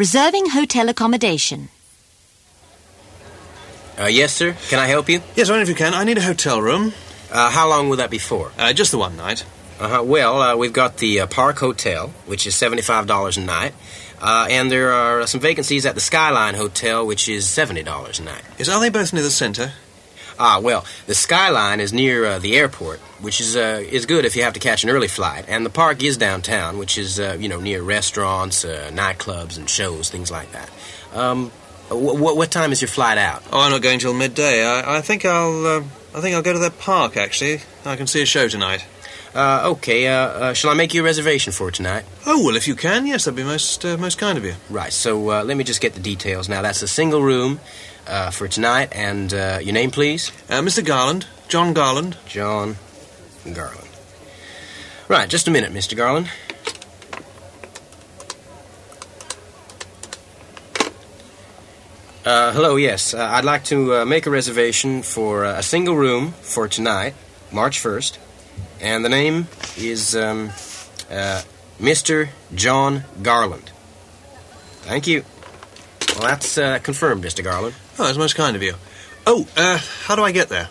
Reserving hotel accommodation. Yes, sir. Can I help you? Yes, only if you can. I need a hotel room. How long will that be for? Just the one night. Well, we've got the Park Hotel, which is $75 a night. And there are some vacancies at the Skyline Hotel, which is $70 a night. Yes, are they both near the center? Well, the Skyline is near the airport, which is good if you have to catch an early flight. And the Park is downtown, which is, near restaurants, nightclubs and shows, things like that. What time is your flight out? Oh, I'm not going till midday. I think I'll go to that park, actually. I can see a show tonight. Okay, shall I make you a reservation for tonight? Oh, well, if you can, yes, that'd be most kind of you. Right, so let me just get the details. Now, that's a single room for tonight, and your name, please? Mr. Garland, John Garland. John Garland. Right, just a minute, Mr. Garland. Hello, yes, I'd like to make a reservation for a single room for tonight, March 1st. And the name is Mr. John Garland. Thank you. Well, that's confirmed, Mr. Garland. Oh, that's most kind of you. Oh, how do I get there?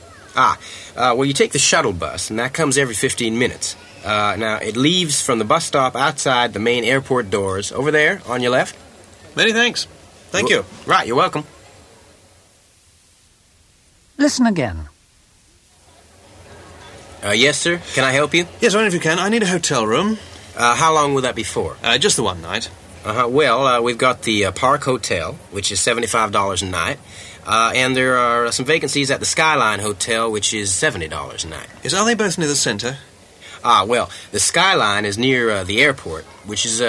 Well, you take the shuttle bus, and that comes every 15 minutes. Now, it leaves from the bus stop outside the main airport doors. Over there, on your left. Many thanks. Thank you. Right, you're welcome. Listen again. Yes, sir. Can I help you? Yes, only if you can. I need a hotel room. How long will that be for? Just the one night. Well, we've got the Park Hotel, which is $75 a night. And there are some vacancies at the Skyline Hotel, which is $70 a night. Yes, are they both near the center? Well, the Skyline is near the airport, which is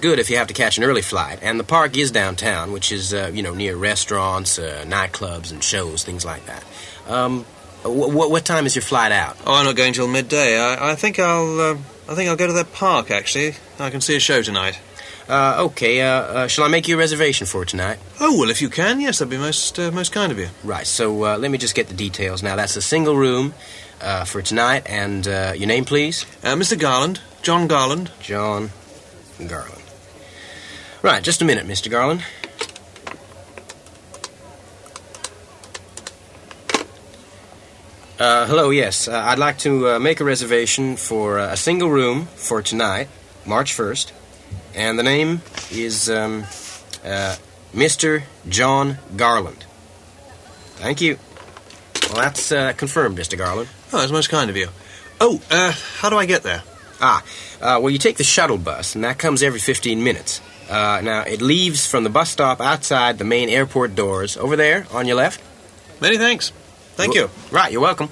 good if you have to catch an early flight. And the Park is downtown, which is, near restaurants, nightclubs and shows, things like that. What time is your flight out? Oh, I'm not going till midday. I think I'll go to that park, actually. I can see a show tonight. Okay, shall I make you a reservation for tonight? Oh, well, if you can, yes, that'd be most kind of you. Right, so let me just get the details. Now, that's a single room for tonight, and your name, please? Mr. Garland, John Garland. John Garland. Right, just a minute, Mr. Garland. Hello, yes. I'd like to make a reservation for a single room for tonight, March 1st. And the name is Mr. John Garland. Thank you. Well, that's confirmed, Mr. Garland. Oh, that's most kind of you. Oh, how do I get there? Well, you take the shuttle bus, and that comes every 15 minutes. Now, it leaves from the bus stop outside the main airport doors. Over there, on your left. Many thanks. Thank you. Right, you're welcome.